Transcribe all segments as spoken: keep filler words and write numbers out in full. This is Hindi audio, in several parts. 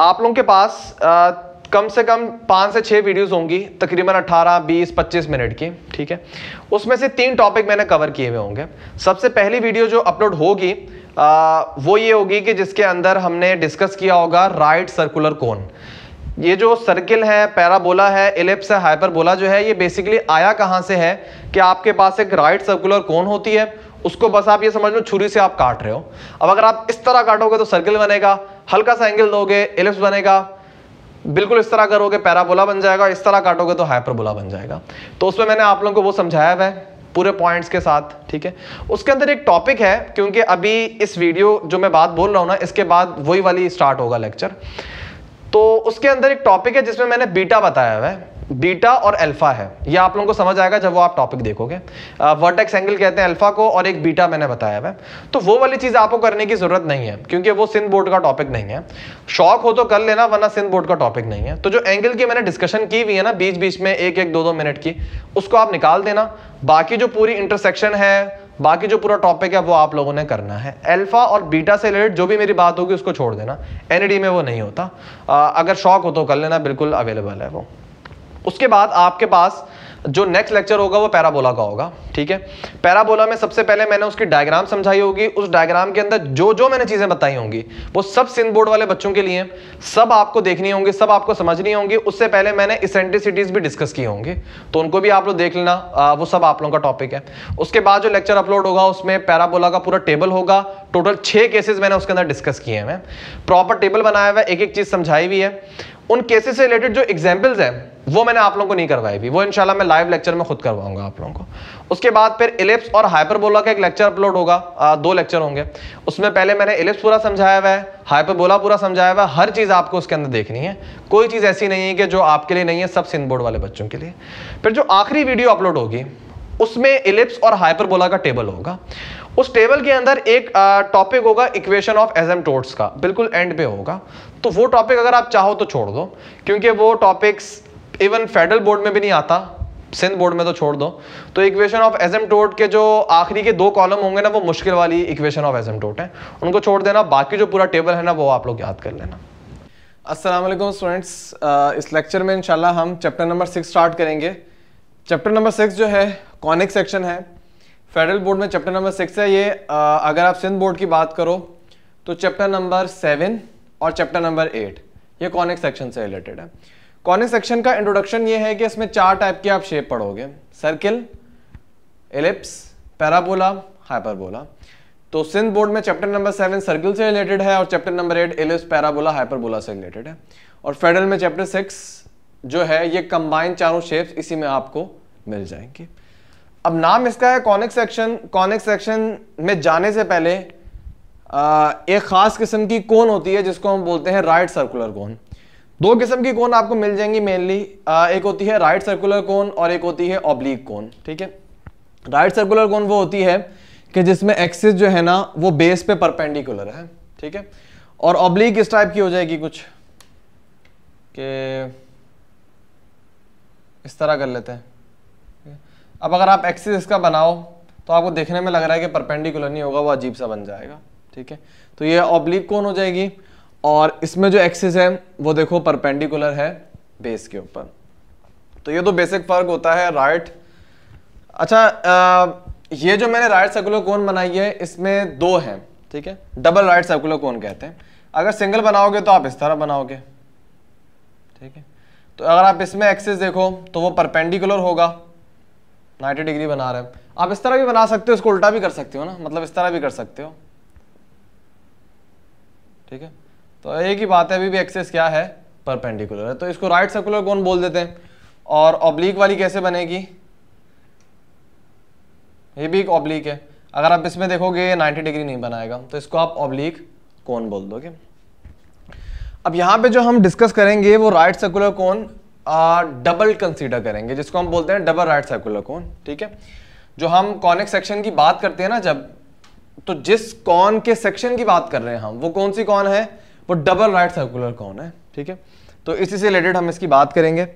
आप लोगों के पास आ, कम से कम पाँच से छः वीडियोस होंगी तकरीबन अठारह, बीस, पच्चीस मिनट की, ठीक है। उसमें से तीन टॉपिक मैंने कवर किए हुए होंगे। सबसे पहली वीडियो जो अपलोड होगी आ, वो ये होगी कि जिसके अंदर हमने डिस्कस किया होगा राइट सर्कुलर कोन। ये जो सर्किल है, पैराबोला है, एलिप्स है, हाइपरबोला जो है, ये बेसिकली आया कहाँ से है कि आपके पास एक राइट सर्कुलर कोन होती है, उसको बस आप ये समझ लो छुरी से आप काट रहे हो। अब अगर आप इस तरह काटोगे तो सर्किल बनेगा, हल्का सा एंगल दोगे एलिप्स बनेगा, बिल्कुल इस तरह करोगे पैराबोला बन जाएगा, इस तरह काटोगे तो हाइपरबोला बन जाएगा। तो उसमें मैंने आप लोगों को वो समझाया हुआ है पूरे पॉइंट्स के साथ, ठीक है। उसके अंदर एक टॉपिक है, क्योंकि अभी इस वीडियो जो मैं बात बोल रहा हूँ ना, इसके बाद वही वाली स्टार्ट होगा लेक्चर। तो उसके अंदर एक टॉपिक है जिसमें मैंने बीटा बताया हुआ है, बीटा और अल्फा है। ये आप लोगों को समझ आएगा जब वो आप टॉपिक देखोगे। वर्टेक्स एंगल कहते हैं अल्फा को और एक बीटा मैंने बताया है। तो वो वाली चीज़ आपको करने की ज़रूरत नहीं है, क्योंकि वो सिंध बोर्ड का टॉपिक नहीं है। शौक हो तो कर लेना, वरना सिंध बोर्ड का टॉपिक नहीं है। तो जो एंगल की मैंने डिस्कशन की हुई है ना बीच बीच में एक एक दो दो मिनट की, उसको आप निकाल देना। बाकी जो पूरी इंटरसेक्शन है, बाकी जो पूरा टॉपिक है, वो आप लोगों ने करना है। अल्फा और बीटा से रिलेटेड जो भी मेरी बात होगी उसको छोड़ देना, एनईडी में वो नहीं होता। अगर शौक हो तो कर लेना, बिल्कुल अवेलेबल है वो। उसके बाद आपके पास जो नेक्स्ट लेक्चर होगा वो पैराबोला का होगा, ठीक है। पैराबोला में सबसे पहले मैंने उसकी डायग्राम समझाई होगी। उस डायग्राम के अंदर जो जो मैंने चीज़ें बताई होंगी वो सब सिंध बोर्ड वाले बच्चों के लिए सब आपको देखनी होंगी, सब आपको समझनी होंगी। उससे पहले मैंने इसेंट्रिसिटीज़ भी डिस्कस की होंगी, तो उनको भी आप लोग देख लेना। आ, वो सब आप लोगों का टॉपिक है। उसके बाद जो लेक्चर अपलोड होगा उसमें पैराबोला का पूरा टेबल होगा। टोटल छः केसेज मैंने उसके अंदर डिस्कस किए हैं, प्रॉपर टेबल बनाया हुआ है, एक एक चीज़ समझाई हुई है। उन केसेस से रिलेटेड जो एग्जाम्पल्स हैं वो मैंने आप लोगों को नहीं करवाई भी, वो इंशाल्लाह मैं लाइव लेक्चर में खुद करवाऊंगा आप लोगों को। उसके बाद फिर एलिप्स और हाइपरबोला का एक लेक्चर अपलोड होगा, आ, दो लेक्चर होंगे। उसमें पहले मैंने एलिप्स पूरा समझाया हुआ है, हाइपरबोला पूरा समझाया हुआ है। हर चीज़ आपको उसके अंदर देखनी है, कोई चीज़ ऐसी नहीं है कि जो आपके लिए नहीं है, सब सिंध बोर्ड वाले बच्चों के लिए। फिर जो आखिरी वीडियो अपलोड होगी उसमें एलिप्स और हाइपरबोला का टेबल होगा। उस टेबल के अंदर एक टॉपिक होगा इक्वेशन ऑफ एसिम्प्टोट्स का, बिल्कुल एंड पे होगा। तो वो टॉपिक अगर आप चाहो तो छोड़ दो, क्योंकि वो टॉपिक्स इवन फेडरल बोर्ड में भी नहीं आता, सिंध बोर्ड में तो छोड़ दो। तो इक्वेशन ऑफ एसिम्प्टोट के जो आखिरी के दो कॉलम होंगे ना, वो मुश्किल वाली इक्वेशन ऑफ एसिम्प्टोट है, उनको छोड़ देना। बाकी जो पूरा टेबल है ना वो आप लोग याद कर लेना। अस्सलाम वालेकुम स्टूडेंट्स, इस लेक्चर में इंशाल्लाह हम चैप्टर नंबर सिक्स स्टार्ट करेंगे। चैप्टर नंबर सिक्स जो है कॉनिक सेक्शन है, फेडरल बोर्ड में चैप्टर नंबर सिक्स है ये। आ, अगर आप सिंध बोर्ड की बात करो तो चैप्टर नंबर सेवन और चैप्टर नंबर एट ये कॉनिक सेक्शन से रिलेटेड है। कॉनिक सेक्शन का इंट्रोडक्शन ये है कि इसमें चार टाइप के आप शेप पढ़ोगे, सर्किल, एलिप्स, पैराबोला, हाइपरबोला। तो सिंध बोर्ड में चैप्टर नंबर सेवन सर्किल से रिलेटेड है और chapter number eight ellipse, parabola, hyperbola से रिलेटेड है। और फेडरल में चैप्टर सिक्स जो है ये कंबाइन चारों शेप्स इसी में आपको मिल जाएंगे। अब नाम इसका है कॉनिक सेक्शन। कॉनिक सेक्शन में जाने से पहले आ, एक ख़ास किस्म की कोन होती है जिसको हम बोलते हैं राइट सर्कुलर कोन। दो किस्म की कोन आपको मिल जाएंगी मेनली, एक होती है राइट सर्कुलर कोन और एक होती है ऑब्लिक कोन, ठीक है। राइट सर्कुलर कोन वो होती है कि जिसमें एक्सिस जो है ना वो बेस पे परपेंडिकुलर है, ठीक है। और ऑब्लिक इस टाइप की हो जाएगी कुछ के इस तरह कर लेते हैं। अब अगर आप एक्सिस इसका बनाओ तो आपको देखने में लग रहा है कि परपेंडिकुलर नहीं होगा, वो अजीब सा बन जाएगा, ठीक है। तो ये ऑब्लिक कोन हो जाएगी और इसमें जो एक्सिस है वो देखो परपेंडिकुलर है बेस के ऊपर। तो ये तो बेसिक फ़र्क होता है राइट। अच्छा, आ, ये जो मैंने राइट सर्कुलर कोन बनाई है इसमें दो हैं, ठीक है, डबल राइट सर्कुलर कोन कहते हैं। अगर सिंगल बनाओगे तो आप इस तरह बनाओगे, ठीक है। तो अगर आप इसमें एक्सिस देखो तो वो परपेंडिकुलर होगा, नाइन्टी डिग्री बना रहे हैं। आप इस तरह भी बना सकते हो, इसको उल्टा भी कर सकते हो ना, मतलब इस तरह भी कर सकते हो, ठीक है। तो एक ही बात है, अभी भी एक्सेस क्या है परपेंडिकुलर है, तो इसको राइट सर्कुलर कोन बोल देते हैं। और ऑब्लिक वाली कैसे बनेगी, ये भी एक ऑब्लिक है। अगर आप इसमें देखोगे नाइन्टी डिग्री नहीं बनाएगा, तो इसको आप ऑब्लिक कोन बोल दोगे। अब यहाँ पे जो हम डिस्कस करेंगे वो right circular cone double consider करेंगे, जिसको हम बोलते हैं डबल राइट सर्कुलर कोन, ठीक है। जो हम कॉनिक सेक्शन की बात करते हैं ना जब, तो जिस कॉन के सेक्शन की बात कर रहे हैं हम, वो कौन सी कॉन है, वो डबल राइट सर्कुलर कॉन है, ठीक है। तो इसी से रिलेटेड हम इसकी बात करेंगे।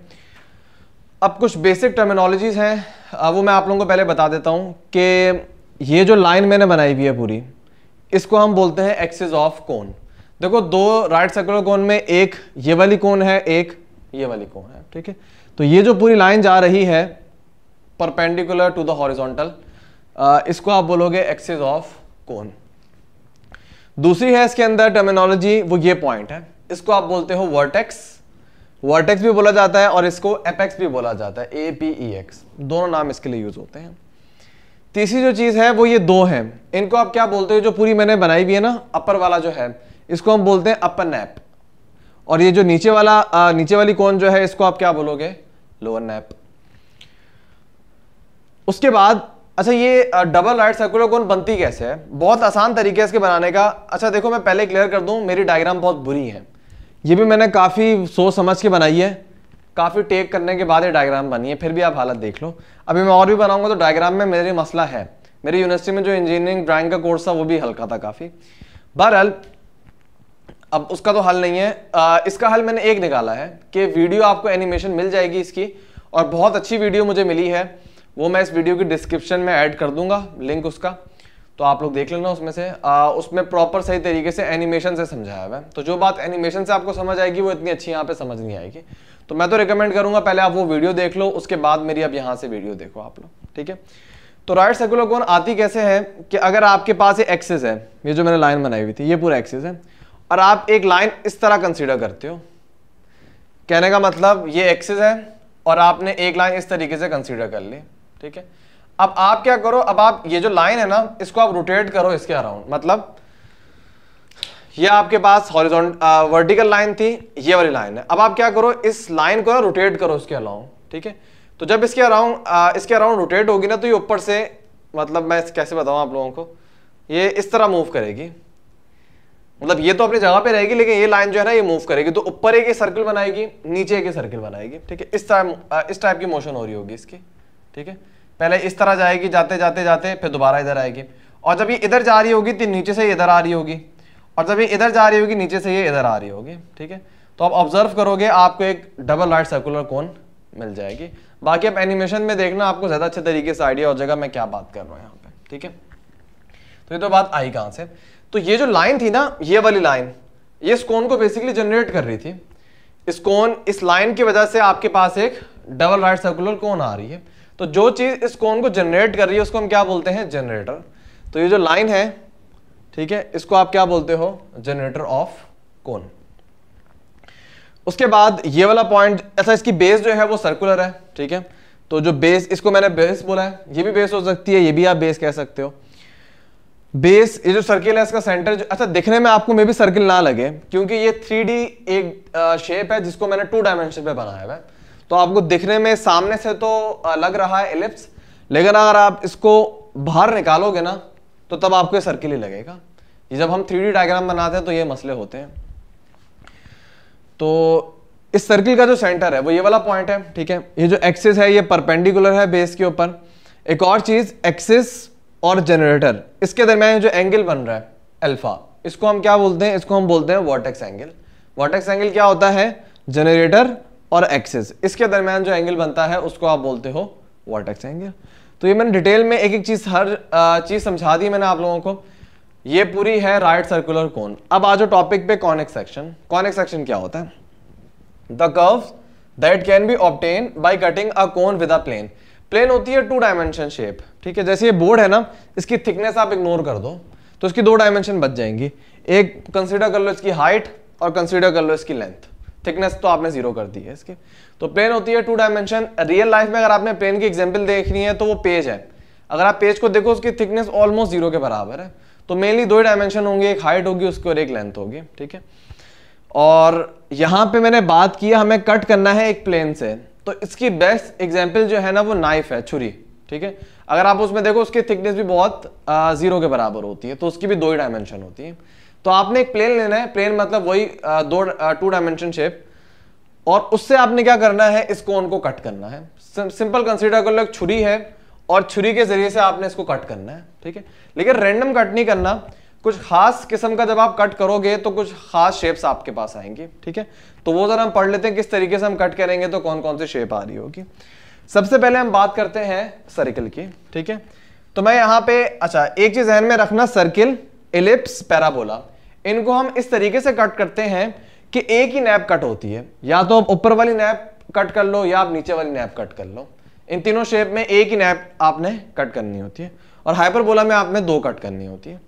अब कुछ बेसिक टर्मिनोलॉजीज हैं वो मैं आप लोगों को पहले बता देता हूँ कि ये जो लाइन मैंने बनाई हुई है पूरी, इसको हम बोलते हैं एक्सिस ऑफ कोन। देखो दो राइट सर्कुलर कोन में एक ये वाली कोन है, एक ये वाली कोन है, ठीक है। तो ये जो पूरी लाइन जा रही है परपेंडिकुलर टू द हॉरिजॉन्टल, इसको आप बोलोगे एक्सिस ऑफ कोन। दूसरी है इसके अंदर टर्मिनोलॉजी, वो ये पॉइंट है, इसको आप बोलते हो वर्टेक्स, वर्टेक्स भी बोला जाता है और इसको एपेक्स भी बोला जाता है, ए पी ई एक्स, दोनों नाम इसके लिए यूज होते हैं। तीसरी जो चीज है वो ये दो है, इनको आप क्या बोलते हो, जो पूरी मैंने बनाई हुई है ना अपर वाला जो है इसको हम बोलते हैं अपर नैप, और ये जो नीचे वाला आ, नीचे वाली कोन जो है इसको आप क्या बोलोगे, लोअर नैप। उसके बाद अच्छा ये डबल राइट सर्कुलर कोन बनती कैसे है, बहुत आसान तरीके है इसके बनाने का। अच्छा देखो मैं पहले क्लियर कर दूं, मेरी डायग्राम बहुत बुरी है, ये भी मैंने काफ़ी सोच समझ के बनाई है, काफ़ी टेक करने के बाद ये डायग्राम बनी है, फिर भी आप हालत देख लो। अभी मैं और भी बनाऊंगा तो डायग्राम में मेरे मसला है, मेरी यूनिवर्सिटी में जो इंजीनियरिंग ड्राइंग का कोर्स था वो भी हल्का था काफ़ी। बहरहाल अब उसका तो हल नहीं है, आ, इसका हल मैंने एक निकाला है कि वीडियो आपको एनिमेशन मिल जाएगी इसकी, और बहुत अच्छी वीडियो मुझे मिली है, वो मैं इस वीडियो की डिस्क्रिप्शन में ऐड कर दूंगा लिंक उसका, तो आप लोग देख लेना उसमें से, आ, उसमें प्रॉपर सही तरीके से एनिमेशन से समझाया हुआ है। तो जो बात एनिमेशन से आपको समझ आएगी वो इतनी अच्छी यहाँ पे समझ नहीं आएगी, तो मैं तो रिकमेंड करूँगा पहले आप वो वीडियो देख लो, उसके बाद मेरी अब यहाँ से वीडियो देखो आप लोग, ठीक है। तो राइट सर्कुलर कोन आती कैसे है कि अगर आपके पास ये एक्सिस है, ये जो मैंने लाइन बनाई हुई थी ये पूरा एक्सिस है, और आप एक लाइन इस तरह कंसीडर करते हो, कहने का मतलब ये एक्सिस है और आपने एक लाइन इस तरीके से कंसीडर कर ली, ठीक है। अब आप क्या करो, अब आप ये जो लाइन है ना इसको आप रोटेट करो इसके अराउंड, मतलब ये आपके पास हॉरिजॉन्टल वर्टिकल लाइन थी, ये वाली लाइन है, अब आप क्या करो इस लाइन को रोटेट करो इसके अराउंड, ठीक है। तो जब इसके अराउंड इसके अराउंड रोटेट होगी ना तो ये ऊपर से, मतलब मैं कैसे बताऊँ आप लोगों को, ये इस तरह मूव करेगी, मतलब ये तो अपनी जगह पे रहेगी लेकिन ये लाइन जो है ना ये मूव करेगी, तो ऊपर एक सर्कल बनाएगी नीचे एक सर्कल बनाएगी, ठीक है। इस टाइप इस टाइप की मोशन हो रही होगी इसकी, ठीक है। पहले इस तरह जाएगी जाते जाते जाते, फिर दोबारा इधर आएगी, और जब ये इधर जा रही होगी तो नीचे से इधर आ रही होगी, और जब ये इधर जा रही होगी नीचे से ये इधर आ रही होगी, ठीक है। तो आप ऑब्जर्व करोगे आपको एक डबल राइट सर्कुलर कोन मिल जाएगी, बाकी आप एनिमेशन में देखना आपको ज़्यादा अच्छे तरीके से आइडिया हो जाएगा मैं क्या बात कर रहा हूँ यहाँ पे, ठीक है। तो ये तो बात आई कहाँ से, तो ये जो लाइन थी ना ये वाली लाइन, ये इस कोन को बेसिकली जनरेट कर रही थी, इस कोन इस लाइन की वजह से आपके पास एक डबल राइट सर्कुलर कोन आ रही है। तो जो चीज़ इस कोन को जनरेट कर रही है उसको हम क्या बोलते हैं, जनरेटर। तो ये जो लाइन है, ठीक है, इसको आप क्या बोलते हो, जनरेटर ऑफ कोन। उसके बाद ये वाला पॉइंट, ऐसा इसकी बेस जो है वो सर्कुलर है, ठीक है। तो जो बेस, इसको मैंने बेस बोला है, ये भी बेस हो सकती है, ये भी आप बेस कह सकते हो। बेस ये जो सर्किल है इसका सेंटर जो, अच्छा दिखने में आपको मे भी सर्किल ना लगे क्योंकि ये थ्री डी एक आ, शेप है जिसको मैंने टू डायमेंशन पे बनाया हुआ है, तो आपको दिखने में सामने से तो आ, लग रहा है एलिप्स, लेकिन अगर आप इसको बाहर निकालोगे ना तो तब आपको ये सर्किल ही लगेगा। ये जब हम थ्री डी डायग्राम बनाते हैं तो ये मसले होते हैं। तो इस सर्किल का जो सेंटर है वो ये वाला पॉइंट है, ठीक है। ये जो एक्सिस है ये परपेंडिकुलर है बेस के ऊपर। एक और चीज़, एक्सिस और जनरेटर इसके दरमियान जो एंगल बन रहा है अल्फा, इसको हम क्या बोलते हैं, इसको हम बोलते हैं वर्टेक्स एंगल। वर्टेक्स एंगल क्या होता है, जनरेटर और एक्सिस इसके दरमियान जो एंगल बनता है उसको आप बोलते हो वर्टेक्स एंगल। तो ये मैंने डिटेल में एक एक चीज़ हर चीज़ समझा दी मैंने आप लोगों को। ये पूरी है राइट सर्कुलर कोन। अब आ जाओ टॉपिक पे, कॉनिक सेक्शन। कॉनिक सेक्शन क्या होता है, the curve that can be obtain by cutting a cone with a plane. Plane होती है टू डायमेंशन शेप, ठीक है। जैसे ये बोर्ड है ना, इसकी थिकनेस आप इग्नोर कर दो तो इसकी दो डायमेंशन बच जाएंगी, एक कंसीडर कर लो इसकी हाइट और कंसीडर कर लो इसकी लेंथ। थिकनेस तो आपने जीरो कर दी है इसकी। तो प्लेन होती है टू डायमेंशन। रियल लाइफ में अगर आपने प्लेन की एग्जाम्पल देखनी है तो वो पेज है। अगर आप पेज को देखो उसकी थिकनेस ऑलमोस्ट जीरो के बराबर है। तो मेनली दो ही डायमेंशन होंगे, एक हाइट होगी उसकी और एक लेंथ होगी, ठीक है। और यहाँ पे मैंने बात की हमें कट करना है एक प्लेन से, तो इसकी बेस्ट एग्जाम्पल जो है ना वो नाइफ है, छुरी, ठीक है। अगर आप उसमें देखो उसकी थिकनेस भी बहुत आ, जीरो के बराबर होती है, तो उसकी भी दो ही डायमेंशन होती है। तो आपने एक प्लेन लेना है, प्लेन मतलब वही आ, दो आ, टू डायमेंशन शेप, और उससे आपने क्या करना है, इस कोन को कट करना है। सिं, सिंपल कंसीडर कर लो एक छुरी है और छुरी के जरिए से आपने इसको कट करना है, ठीक है। लेकिन रेंडम कट नहीं करना, कुछ खास किस्म का जब आप कट करोगे तो कुछ खास शेप्स आपके पास आएंगी, ठीक है। तो वो जरा हम पढ़ लेते हैं किस तरीके से हम कट करेंगे तो कौन कौन सी शेप आ रही होगी। सबसे पहले हम बात करते हैं सर्किल की, ठीक है। तो मैं यहाँ पे, अच्छा एक चीज ध्यान में रखना, सर्किल, एलिप्स, पैराबोला। इनको हम इस तरीके से कट करते हैं कि एक ही नैप कट होती है, या तो आप ऊपर वाली नैप कट कर लो या आप नीचे वाली नैप कट कर लो। इन तीनों शेप में एक ही नैप आपने कट करनी होती है और हाइपरबोला में आपने दो कट करनी होती है।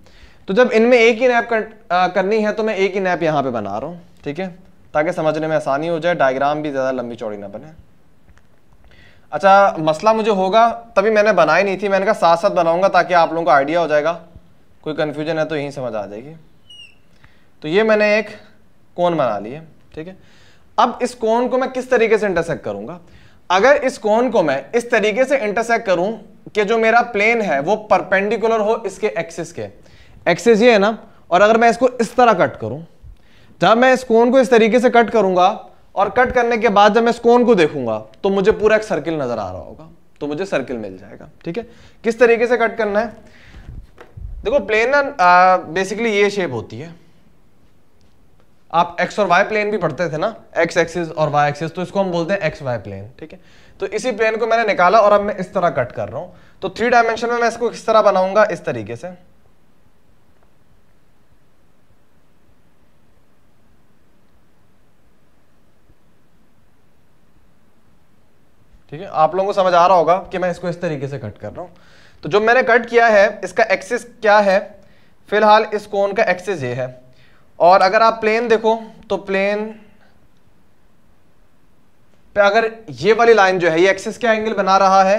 तो जब इनमें एक ही नैप कट आ, करनी है तो मैं एक ही नैप यहाँ पे बना रहा हूँ, ठीक है, ताकि समझने में आसानी हो जाए, डायग्राम भी ज़्यादा लंबी चौड़ी ना बने। अच्छा, मसला मुझे होगा तभी मैंने बनाई नहीं थी, मैंने कहा साथ साथ बनाऊँगा ताकि आप लोगों को आइडिया हो जाएगा, कोई कन्फ्यूजन है तो यहीं समझ आ जाएगी। तो ये मैंने एक कोन बना लिया, ठीक है। अब इस कोन को मैं किस तरीके से इंटरसेक्ट करूँगा? अगर इस कोन को मैं इस तरीके से इंटरसेक्ट करूं कि जो मेरा प्लेन है वो परपेंडिकुलर हो इसके एक्सिस के, एक्सिस ये है ना, और अगर मैं इसको इस तरह कट करूं, जब मैं इस कोन को इस तरीके से कट करूंगा और कट करने के बाद जब मैं इस कोन को देखूंगा तो मुझे पूरा एक सर्किल नजर आ रहा होगा, तो मुझे सर्किल मिल जाएगा, ठीक है। किस तरीके से कट करना है? देखो, प्लेन ना बेसिकली ये शेप होती है, आप एक्स और वाई प्लेन भी पढ़ते थे ना, एक्स एक्सिस और वाई एक्सिस, तो इसको हम बोलते हैं एक्स वाई प्लेन, ठीक है। तो इसी प्लेन को मैंने निकाला और अब मैं इस तरह कट कर रहा हूँ। तो थ्री डायमेंशन में मैं इसको किस तरह बनाऊंगा? इस तरीके से, ठीक है। आप लोगों को समझ आ रहा होगा कि मैं इसको इस तरीके से कट कर रहा हूँ। तो जो मैंने कट किया है इसका एक्सिस क्या है? फिलहाल इस कोन का एक्सिस ये है, और अगर आप प्लेन देखो तो प्लेन पे अगर ये वाली लाइन जो है ये एक्सिस का एंगल बना रहा है,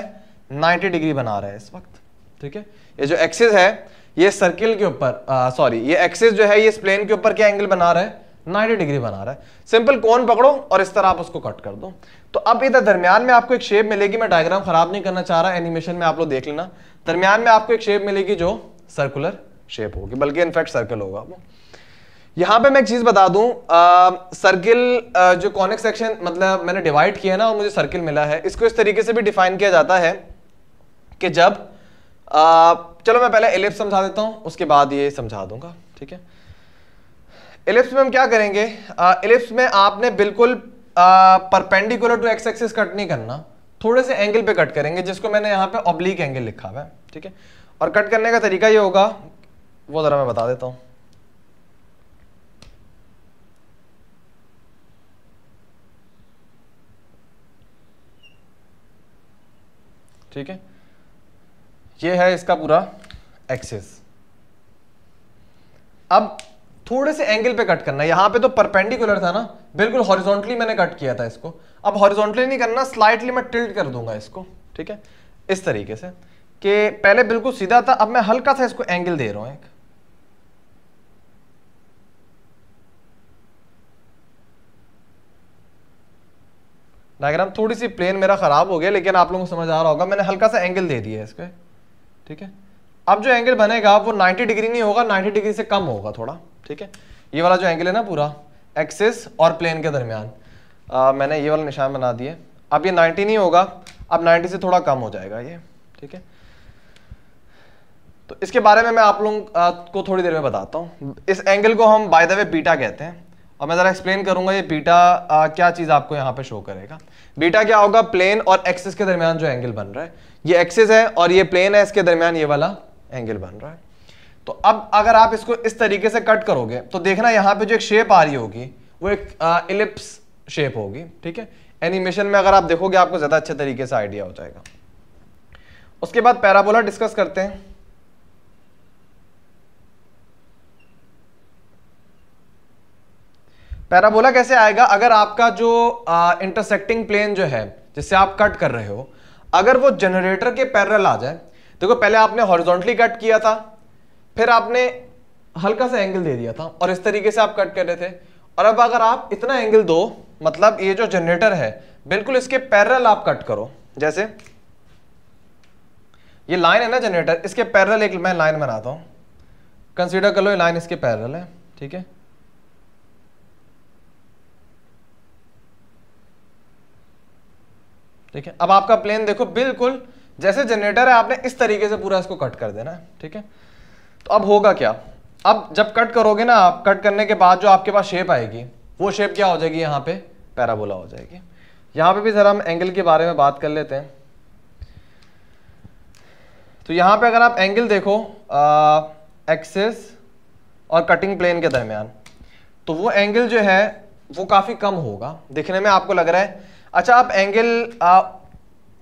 नब्बे डिग्री बना रहा है इस वक्त, ठीक है। ये जो एक्सिस है ये सर्किल के ऊपर, सॉरी ये एक्सिस जो है ये इस प्लेन के ऊपर क्या एंगल बना रहा है? नब्बे डिग्री बना रहा है। सिंपल कोन पकड़ो और इस तरह आप उसको कट कर दो, तो अब इधर दरमियान में आपको एक शेप मिलेगी। मैं डायग्राम खराब नहीं करना चाह रहा, एनिमेशन में आप लोग देख लेना, दरमियान में आपको एक शेप मिलेगी जो सर्कुलर शेप होगी, बल्कि इनफैक्ट सर्कल होगा। यहाँ पे मैं एक चीज़ बता दूं, आ, सर्किल आ, जो कॉनिक सेक्शन मतलब मैंने डिवाइड किया है ना और मुझे सर्किल मिला है, इसको इस तरीके से भी डिफाइन किया जाता है कि जब आ, चलो मैं पहले एलिप्स समझा देता हूँ, उसके बाद ये समझा दूंगा, ठीक है। एलिप्स में हम क्या करेंगे? आ, एलिप्स में आपने बिल्कुल perpendicular to X axis cut नहीं करना, थोड़े से एंगल पे कट करेंगे, जिसको मैंने यहाँ पे ऑब्लिक एंगल लिखा हुआ है, ठीक है। और कट करने का तरीका ये होगा, वो ज़रा मैं बता देता हूँ। ठीक है, ये है इसका पूरा एक्सिस। अब थोड़े से एंगल पे कट करना है, यहाँ पे तो परपेंडिकुलर था ना, बिल्कुल हॉरिजॉन्टली मैंने कट किया था इसको। अब हॉरिजॉन्टली नहीं करना, स्लाइटली मैं टिल्ट कर दूंगा इसको, ठीक है, इस तरीके से कि पहले बिल्कुल सीधा था, अब मैं हल्का सा इसको एंगल दे रहा हूँ एक, डायग्राम थोड़ी सी प्लेन मेरा ख़राब हो गया लेकिन आप लोगों को समझ आ रहा होगा, मैंने हल्का सा एंगल दे दिया है इसको, ठीक है। अब जो एंगल बनेगा वो नब्बे डिग्री नहीं होगा, नब्बे डिग्री से कम होगा थोड़ा, ठीक है। ये वाला जो एंगल है ना पूरा एक्सिस और प्लेन के दरमियान, आ, मैंने ये वाला निशान बना दिया। अब ये नब्बे नहीं होगा, अब नब्बे से थोड़ा कम हो जाएगा ये, ठीक है। तो इसके बारे में मैं आप लोगों को थोड़ी देर में बताता हूँ। इस एंगल को हम बाय द वे बीटा कहते हैं, और मैं ज़रा एक्सप्लेन करूंगा ये बीटा आ, क्या चीज़ आपको यहाँ पे शो करेगा। बीटा क्या होगा? प्लेन और एक्सिस के दरमियान जो एंगल बन रहा है, ये एक्सिस है और ये प्लेन है, इसके दरमियान ये वाला एंगल बन रहा है। तो अब अगर आप इसको इस तरीके से कट करोगे तो देखना यहाँ पे जो एक शेप आ रही होगी वो एक एलिप्स शेप होगी, ठीक है। एनिमेशन में अगर आप देखोगे आपको ज़्यादा अच्छे तरीके से आइडिया हो जाएगा। उसके बाद पैराबोला डिस्कस करते हैं। पैराबोला कैसे आएगा? अगर आपका जो इंटरसेक्टिंग प्लेन जो है जिससे आप कट कर रहे हो, अगर वो जनरेटर के पैरेलल आ जाए, देखो पहले आपने हॉरिजॉन्टली कट किया था, फिर आपने हल्का सा एंगल दे दिया था और इस तरीके से आप कट कर रहे थे, और अब अगर आप इतना एंगल दो, मतलब ये जो जनरेटर है बिल्कुल इसके पैरेलल आप कट करो। जैसे ये लाइन है ना जनरेटर, इसके पैरेलल एक मैं लाइन बनाता हूँ, कंसिडर कर लो ये लाइन इसके पैरेलल है, ठीक है। ठीक है, अब आपका प्लेन देखो बिल्कुल जैसे जनरेटर है, आपने इस तरीके से पूरा इसको कट कर देना है, ठीक है। तो अब होगा क्या? अब जब कट करोगे ना आप, कट करने के बाद जो आपके पास शेप आएगी वो शेप क्या हो जाएगी? यहाँ पे पैराबोला हो जाएगी। यहाँ पे भी ज़रा हम एंगल के बारे में बात कर लेते हैं। तो यहाँ पे अगर आप एंगल देखो, एक्सिस और कटिंग प्लेन के दरमियान, तो वो एंगल जो है वो काफ़ी कम होगा, दिखने में आपको लग रहा है। अच्छा, आप एंगल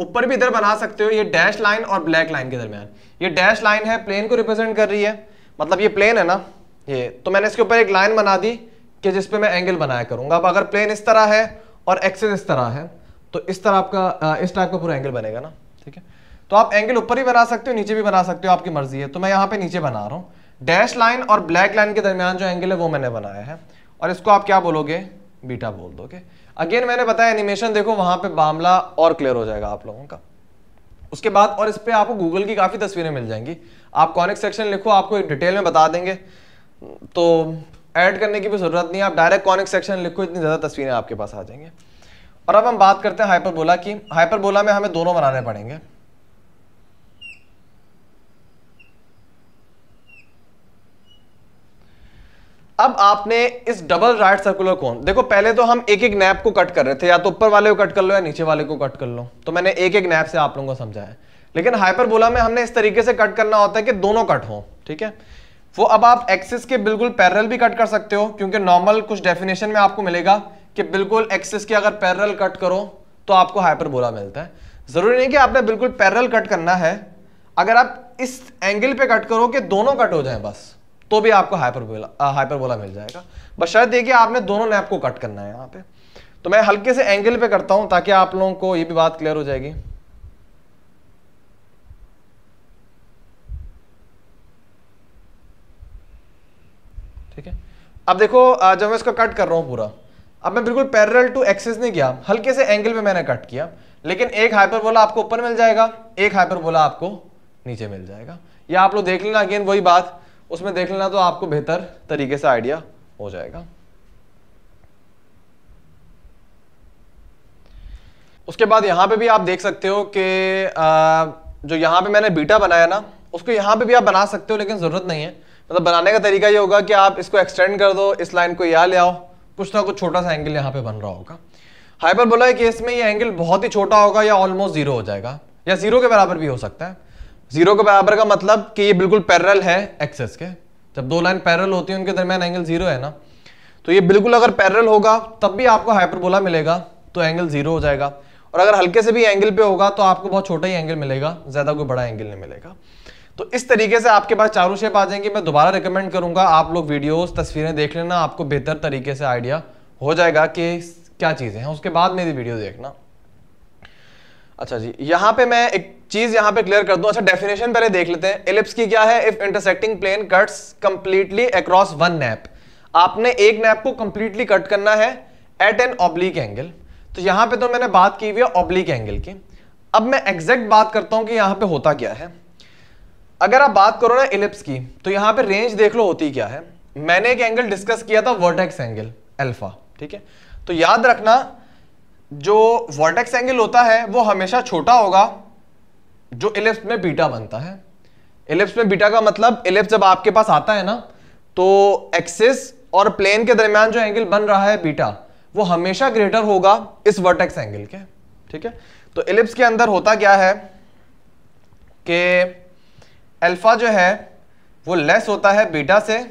ऊपर भी इधर बना सकते हो, ये डैश लाइन और ब्लैक लाइन के दरमियान। ये डैश लाइन है, प्लेन को रिप्रेजेंट कर रही है, मतलब ये प्लेन है ना ये, तो मैंने इसके ऊपर एक लाइन बना दी कि जिसपे मैं एंगल बनाया करूँगा। अब अगर प्लेन इस तरह है और एक्सेस इस तरह है तो इस तरह आपका इस टाइप का पूरा एंगल बनेगा ना, ठीक है। तो आप एंगल ऊपर भी बना सकते हो, नीचे भी बना सकते हो, आपकी मर्जी है। तो मैं यहाँ पे नीचे बना रहा हूँ। डैश लाइन और ब्लैक लाइन के दरमियान जो एंगल है वो मैंने बनाया है, और इसको आप क्या बोलोगे, बीटा बोल दोगे। अगेन मैंने बताया एनिमेशन देखो, वहाँ पे मामला और क्लियर हो जाएगा आप लोगों का उसके बाद। और इस पर आपको गूगल की काफ़ी तस्वीरें मिल जाएंगी, आप कॉनिक सेक्शन लिखो, आपको डिटेल में बता देंगे, तो ऐड करने की भी ज़रूरत नहीं है। आप डायरेक्ट कॉनिक सेक्शन लिखो, इतनी ज़्यादा तस्वीरें आपके पास आ जाएंगी। और अब हम बात करते हैं हाइपरबोला की। हाइपरबोला में हमें दोनों बनाने पड़ेंगे, अब आपने इस डबल राइट सर्कुलर कोन, देखो पहले तो हम एक एक नैप को कट कर रहे थे, या तो ऊपर वाले को कट कर लो या नीचे वाले को कट कर लो, तो मैंने एक एक नैप से आप लोगों को समझाया। लेकिन हाइपरबोला में हमने इस तरीके से कट करना होता है कि दोनों कट हो, ठीक है। वो अब आप एक्सिस के बिल्कुल पैरेलल भी कट कर सकते हो, क्योंकि नॉर्मल कुछ डेफिनेशन में आपको मिलेगा कि बिल्कुल एक्सिस के अगर पैरेलल कट करो तो आपको हाइपरबोला मिलता है। जरूरी नहीं कि आपने बिल्कुल पैरेलल कट करना है, अगर आप इस एंगल पे कट करो कि दोनों कट हो जाए बस, तो भी आपको हाइपरबोला हाइपरबोला मिल जाएगा। बस शर्त देखिए आपने दोनों नैप को कट करना है। यहाँ पे तो मैं हल्के से एंगल पे करता हूं ताकि आप लोगों को ये भी बात क्लियर हो जाएगी। ठीक है, अब देखो जब मैं इसको कट कर रहा हूं पूरा, अब मैं बिल्कुल पैरेलल टू एक्सिस नहीं किया, हल्के से एंगल पे मैंने कट किया, लेकिन एक हाइपरबोला आपको ऊपर मिल जाएगा, एक हाइपरबोला आपको नीचे मिल जाएगा। या आप लोग देख लेना, अगेन वही बात, उसमें देख लेना, तो आपको बेहतर तरीके से आइडिया हो जाएगा। उसके बाद यहाँ पे भी आप देख सकते हो कि जो यहाँ पे मैंने बीटा बनाया ना, उसको यहाँ पे भी आप बना सकते हो, लेकिन ज़रूरत नहीं है। मतलब बनाने का तरीका ये होगा कि आप इसको एक्सटेंड कर दो, इस लाइन को यहाँ ले आओ, कुछ ना कुछ छोटा सा एंगल यहाँ पे बन रहा होगा। हाइपरबोला के केस में ये एंगल बहुत ही छोटा होगा या ऑलमोस्ट जीरो हो जाएगा, या जीरो के बराबर भी हो सकता है। जीरो के बराबर का मतलब कि ये बिल्कुल पैरेलल है एक्सेस के। जब दो लाइन पैरेलल होती है उनके दरमियान एंगल जीरो है ना, तो ये बिल्कुल अगर पैरेलल होगा तब भी आपको हाइपरबोला मिलेगा, तो एंगल जीरो हो जाएगा। और अगर हल्के से भी एंगल पे होगा तो आपको बहुत छोटा ही एंगल मिलेगा, ज़्यादा कोई बड़ा एंगल नहीं मिलेगा। तो इस तरीके से आपके पास चारों शेप आ जाएंगे। मैं दोबारा रिकमेंड करूँगा आप लोग वीडियोज़, तस्वीरें देख लेना, आपको बेहतर तरीके से आइडिया हो जाएगा कि क्या चीज़ें हैं। उसके बाद मेरी वीडियो देखना। अच्छा जी, यहाँ पे मैं एक चीज यहाँ पे क्लियर कर दूं। अच्छा, डेफिनेशन पहले देख लेते हैं। एलिप्स की क्या है? If intersecting plane cuts completely across one nappe. आपने एक नैप को कंप्लीटली कट करना है एट एन ऑब्लिक एंगल। तो यहाँ पे तो मैंने बात की हुई है ऑब्लिक एंगल की। अब मैं एग्जैक्ट बात करता हूँ कि यहाँ पे होता क्या है। अगर आप बात करो ना एलिप्स की, तो यहाँ पे रेंज देख लो होती क्या है। मैंने एक एंगल डिस्कस किया था, वर्टेक्स एंगल अल्फा, ठीक है। तो याद रखना जो वर्टेक्स एंगल होता है वो हमेशा छोटा होगा जो एलिप्स में बीटा बनता है। एलिप्स में बीटा का मतलब, एलिप्स जब आपके पास आता है ना, तो एक्सिस और प्लेन के दरमियान जो एंगल बन रहा है बीटा, वो हमेशा ग्रेटर होगा इस वर्टेक्स एंगल के, ठीक है। तो एलिप्स के अंदर होता क्या है कि अल्फा जो है वो लेस होता है बीटा से,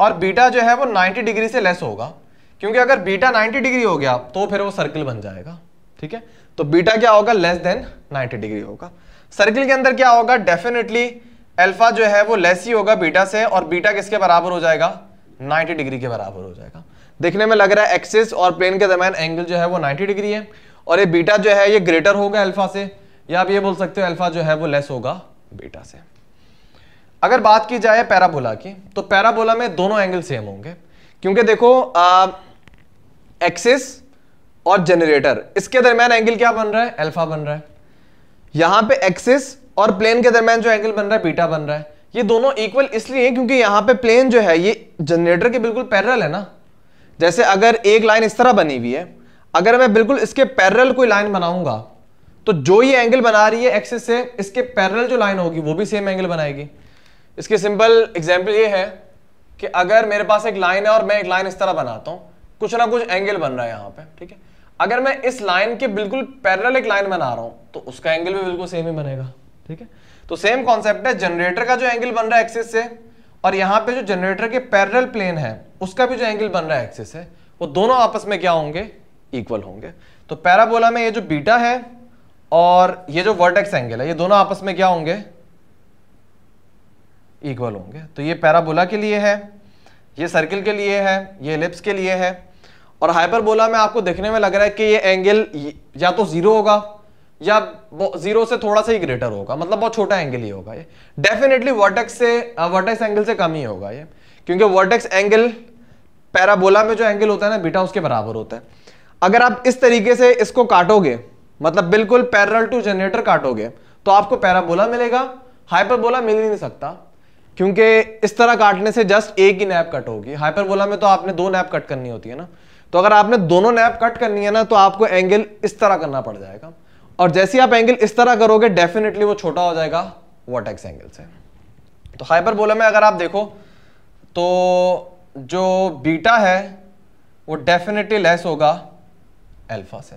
और बीटा जो है वो नाइन्टी डिग्री से लेस होगा, क्योंकि अगर बीटा नाइन्टी डिग्री हो गया तो फिर वो सर्कल बन जाएगा, ठीक है। तो बीटा क्या होगा? लेस देन नाइन्टी डिग्री होगा। सर्कल के अंदर क्या होगा? डेफिनेटली अल्फा जो है वो लेस ही होगा बीटा से, और बीटा किसके बराबर हो जाएगा? नाइन्टी डिग्री के बराबर हो जाएगा। देखने में लग रहा है एक्सिस और प्लेन के दरमियान एंगल जो है वो नाइन्टी डिग्री है, और ये बीटा जो है ये ग्रेटर होगा अल्फा से, या आप ये बोल सकते हो अल्फा जो है वो लेस होगा बीटा से। अगर बात की जाए पैराबोला की, तो पैराबोला में दोनों एंगल सेम होंगे, क्योंकि देखो आ, एक्सिस और जनरेटर इसके दरमियान एंगल क्या बन रहा है? अल्फा बन रहा है। यहाँ पे एक्सिस और प्लेन के दरमियान जो एंगल बन रहा है बीटा बन रहा है। ये दोनों इक्वल इसलिए क्योंकि यहाँ पे प्लेन जो है ये जनरेटर के बिल्कुल पैरेलल है ना। जैसे अगर एक लाइन इस तरह बनी हुई है, अगर मैं बिल्कुल इसके पैरेलल कोई लाइन बनाऊंगा तो जो ये एंगल बना रही है एक्सिस से, इसके पैरेलल जो लाइन होगी वो भी सेम एंगल बनाएगी। इसकी सिंपल एग्जाम्पल ये है कि अगर मेरे पास एक लाइन है और मैं एक लाइन इस तरह बनाता हूँ, कुछ ना कुछ एंगल बन रहा है यहाँ पे, ठीक है। अगर मैं इस लाइन के बिल्कुल पैरेलल एक लाइन बना रहा हूँ तो उसका एंगल भी बिल्कुल सेम ही बनेगा, ठीक है। तो सेम कॉन्सेप्ट है, जनरेटर का जो एंगल बन रहा है एक्सिस से और यहाँ पे जो जनरेटर के पैरेलल प्लेन है उसका भी जो एंगल बन रहा है एक्सिस है, वो दोनों आपस में क्या होंगे, इक्वल होंगे। तो पैराबोला में ये जो बीटा है और ये जो वर्टेक्स एंगल है ये दोनों आपस में क्या होंगे, इक्वल होंगे। तो ये पैराबोला के लिए है, ये सर्किल के लिए है, ये एलिप्स के लिए है। और हाइपरबोला में आपको देखने में लग रहा है कि ये एंगल या तो जीरो होगा या जीरो से थोड़ा सा ही ग्रेटर होगा, मतलब बहुत छोटा एंगल ही होगा ये। डेफिनेटली वर्टेक्स से वर्टेक्स एंगल से कम ही होगा ये, क्योंकि वर्टेक्स एंगल पैराबोला में जो एंगल होता है ना बीटा उसके बराबर होता है। अगर आप इस तरीके से इसको काटोगे, मतलब बिल्कुल पैरेलल टू जनरेटर काटोगे, तो आपको पैराबोला मिलेगा, हाइपरबोला मिल ही नहीं सकता, क्योंकि इस तरह काटने से जस्ट एक ही नैप कट होगी। हाइपरबोला में तो आपने दो नैप कट करनी होती है ना, तो अगर आपने दोनों नैप कट करनी है ना तो आपको एंगल इस तरह करना पड़ जाएगा। और जैसे आप एंगल इस तरह करोगे डेफिनेटली वो छोटा हो जाएगा वर्टेक्स एंगल से। तो हाइपरबोला में अगर आप देखो तो जो बीटा है वो डेफिनेटली लेस होगा अल्फा से।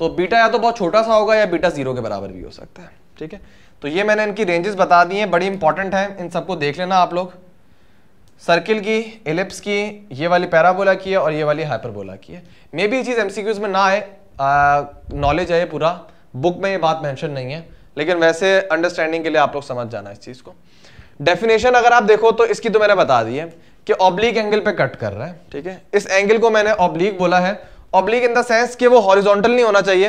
तो बीटा या तो बहुत छोटा सा होगा या बीटा जीरो के बराबर भी हो सकता है। ठीक है, तो ये मैंने इनकी रेंजेस बता दी हैं, बड़ी इंपॉर्टेंट हैं, इन सबको देख लेना आप लोग। सर्किल की, एलिप्स की, ये वाली पैराबोला की है और ये वाली हाइपरबोला की है। मे बी ये चीज़ एमसीक्यूज में ना आए, नॉलेज है पूरा, बुक में ये बात मैंशन नहीं है, लेकिन वैसे अंडरस्टैंडिंग के लिए आप लोग समझ जाना इस चीज़ को। डेफिनेशन अगर आप देखो तो इसकी तो मैंने बता दी है कि ऑब्लिक एंगल पर कट कर रहा है। ठीक है, इस एंगल को मैंने ऑब्लिक बोला है। ऑब्लिक इन द सेंस कि वो हॉरिजॉन्टल नहीं होना चाहिए,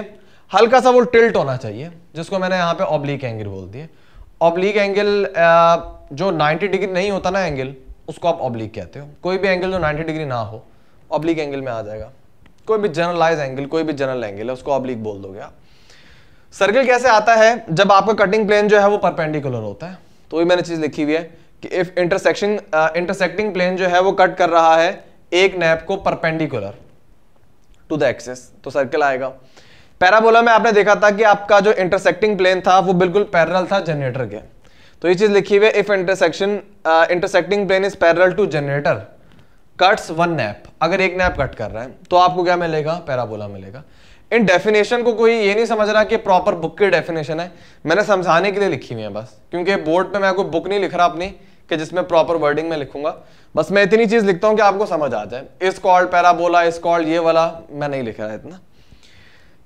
हल्का सा वो टिल्ट होना चाहिए, जिसको मैंने यहाँ पे ऑब्लिक एंगल बोल दिया। ऑब्लिक एंगल जो नब्बे डिग्री नहीं होता ना एंगल, उसको आप ऑब्लिक कहते हो। कोई भी एंगल जो नब्बे डिग्री ना हो ऑब्लिक एंगल में आ जाएगा। कोई भी जनरलाइज एंगल, कोई भी जनरल एंगल है, उसको ऑब्लिक बोल दोगे आप। सर्किल कैसे आता है, जब आपका कटिंग प्लेन जो है वो परपेंडिकुलर होता है। तो ये मैंने चीज़ लिखी हुई है कि इफ इंटरसेक्शन इंटरसेक्टिंग प्लेन जो है वो कट कर रहा है एक नैप को परपेंडिकुलर टू द एक्सिस, तो सर्कल आएगा। पैराबोला में आपने देखा था कि आपका जो इंटरसेक्टिंग प्लेन था वो बिल्कुल पैरेलल था जनरेटर के। तो ये चीज लिखी हुई है, if intersection intersecting plane is parallel to generator cuts one nappe, अगर एक नैप कट कर रहा है तो आपको क्या मिलेगा, पैराबोला मिलेगा। इन डेफिनेशन को कोई ये नहीं समझ रहा कि प्रॉपर बुक की डेफिनेशन है, मैंने समझाने के लिए लिखी हुई है बस, क्योंकि बोर्ड पर मैं कोई बुक नहीं लिख रहा अपनी कि जिसमें प्रॉपर वर्डिंग में लिखूंगा। बस मैं इतनी चीज लिखता हूं कि आपको समझ आ जाए। इस कॉल्ड पैराबोला, इस कॉल्ड ये वाला, मैं नहीं लिख रहा इतना।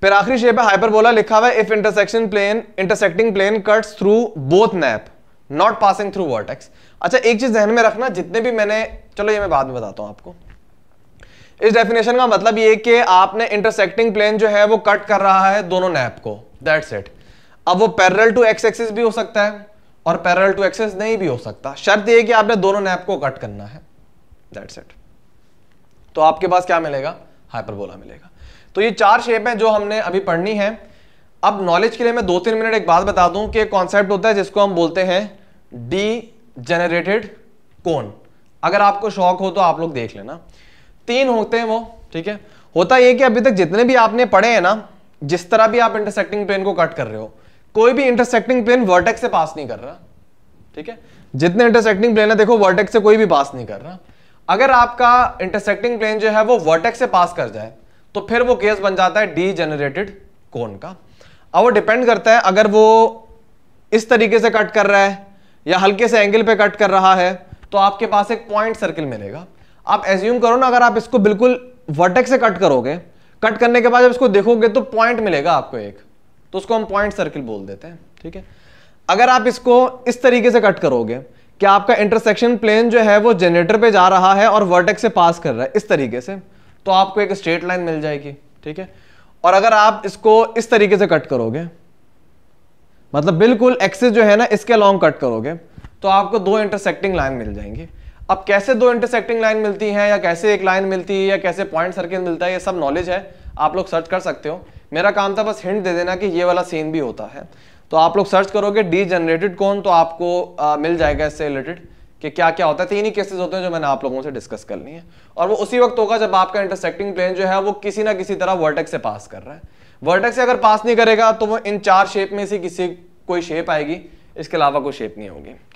फिर आखिरी शेप है हाइपरबोला, लिखा हुआ है if intersection plane intersecting plane cuts through both nappe not passing through vertex. अच्छा, एक चीज ध्यान में रखना, जितने भी मैंने, चलो ये मैं बाद में बताता हूँ आपको। इस डेफिनेशन का मतलब ये कि आपने इंटरसेक्टिंग प्लेन जो है वो कट कर रहा है दोनों नैप को, दैट्स इट। अब वो पैरेलल टू एक्स एक्सिस भी हो सकता है और पैरेलल टू एक्सेस नहीं भी हो सकता, शर्त यह कि आपने दोनों नैप को कट करना है, दैट्स इट। तो आपके पास क्या मिलेगा, हाइपरबोला मिलेगा। तो ये चार शेप हैं जो हमने अभी पढ़नी है। अब नॉलेज के लिए मैं दो तीन मिनट एक बात बता दूं कि एक कॉन्सेप्ट होता है जिसको हम बोलते हैं डी जनरेटेड कोन। अगर आपको शौक हो तो आप लोग देख लेना, तीन होते हैं वो। ठीक है, होता यह कि अभी तक जितने भी आपने पढ़े हैं ना, जिस तरह भी आप इंटरसेक्टिंग प्लेन को कट कर रहे हो, कोई भी इंटरसेक्टिंग प्लेन वर्टेक्स से पास नहीं कर रहा। ठीक है, जितने इंटरसेक्टिंग प्लेन है देखो वर्टेक्स से कोई भी पास नहीं कर रहा। अगर आपका इंटरसेक्टिंग प्लेन जो है वो वर्टेक्स से पास कर जाए तो फिर वो केस बन जाता है डी जनरेटेड कोन का। अब वो डिपेंड करता है, अगर वो इस तरीके से कट कर रहा है या हल्के से एंगल पे कट कर रहा है तो आपके पास एक पॉइंट सर्किल मिलेगा। आप एज्यूम करो ना, अगर आप इसको बिल्कुल वर्टेक्स से कट करोगे, कट करने के बाद जब इसको देखोगे तो पॉइंट मिलेगा आपको एक, तो उसको हम पॉइंट सर्किल बोल देते हैं। ठीक है, अगर आप इसको इस तरीके से कट करोगे कि आपका इंटरसेक्शन प्लेन जो है वो जनरेटर पे जा रहा है और वर्टेक्स से पास कर रहा है इस तरीके से, तो आपको एक स्ट्रेट लाइन मिल जाएगी। ठीक है, और अगर आप इसको इस तरीके से कट करोगे, मतलब बिल्कुल एक्सिस जो है ना इसके अलोंग कट करोगे, तो आपको दो इंटरसेक्टिंग लाइन मिल जाएंगी। अब कैसे दो इंटरसेक्टिंग लाइन मिलती है या कैसे एक लाइन मिलती है या कैसे पॉइंट सर्किल मिलता है, ये सब नॉलेज है, आप लोग सर्च कर सकते हो। मेरा काम था बस हिंट दे देना कि ये वाला सीन भी होता है। तो आप लोग सर्च करोगे डी जनरेटेड कोन तो आपको आ, मिल जाएगा इससे रिलेटेड कि क्या क्या होता है। तीन ही केसेस होते हैं जो मैंने आप लोगों से डिस्कस करनी है, और वो उसी वक्त होगा जब आपका इंटरसेक्टिंग प्लेन जो है वो किसी ना किसी तरह वर्टेक्स से पास कर रहा है। वर्टेक्स से अगर पास नहीं करेगा तो वो इन चार शेप में से किसी कोई शेप आएगी, इसके अलावा कोई शेप नहीं होगी।